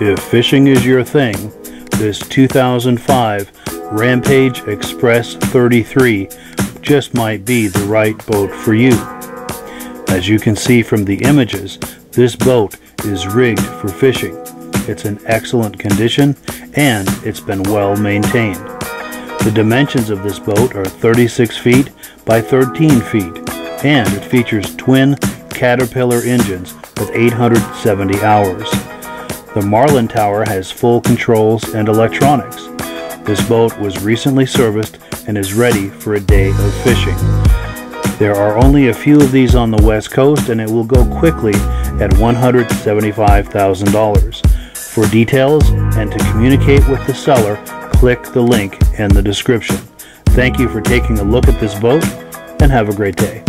If fishing is your thing, this 2005 Rampage Express 33 just might be the right boat for you. As you can see from the images, this boat is rigged for fishing. It's in excellent condition and it's been well maintained. The dimensions of this boat are 36 feet by 13 feet and it features twin Caterpillar engines with 870 hours. The Marlin Tower has full controls and electronics. This boat was recently serviced and is ready for a day of fishing. There are only a few of these on the West Coast and it will go quickly at $175,000. For details and to communicate with the seller, click the link in the description. Thank you for taking a look at this boat and have a great day.